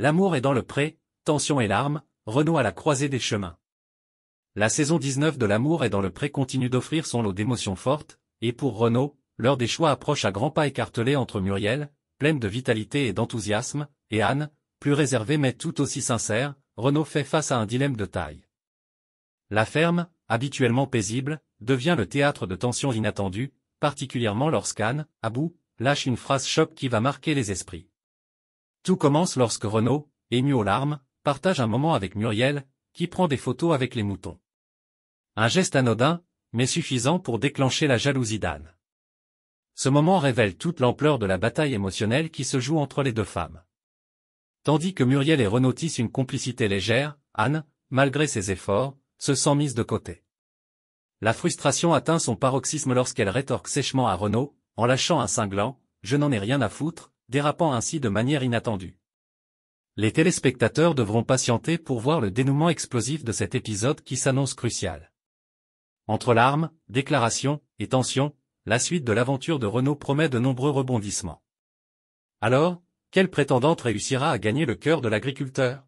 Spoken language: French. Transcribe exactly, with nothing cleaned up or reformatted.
L'amour est dans le pré, tension et larmes, Renaud à la croisée des chemins. La saison dix-neuf de L'amour est dans le pré continue d'offrir son lot d'émotions fortes, et pour Renaud, l'heure des choix approche à grands pas écartelés entre Muriel, pleine de vitalité et d'enthousiasme, et Anne, plus réservée mais tout aussi sincère. Renaud fait face à un dilemme de taille. La ferme, habituellement paisible, devient le théâtre de tensions inattendues, particulièrement lorsqu'Anne, à bout, lâche une phrase choc qui va marquer les esprits. Tout commence lorsque Renaud, ému aux larmes, partage un moment avec Muriel, qui prend des photos avec les moutons. Un geste anodin, mais suffisant pour déclencher la jalousie d'Anne. Ce moment révèle toute l'ampleur de la bataille émotionnelle qui se joue entre les deux femmes. Tandis que Muriel et Renaud tissent une complicité légère, Anne, malgré ses efforts, se sent mise de côté. La frustration atteint son paroxysme lorsqu'elle rétorque sèchement à Renaud, en lâchant un cinglant « Je n'en ai rien à foutre », dérapant ainsi de manière inattendue. Les téléspectateurs devront patienter pour voir le dénouement explosif de cet épisode qui s'annonce crucial. Entre larmes, déclarations et tensions, la suite de l'aventure de Renaud promet de nombreux rebondissements. Alors, quelle prétendante réussira à gagner le cœur de l'agriculteur ?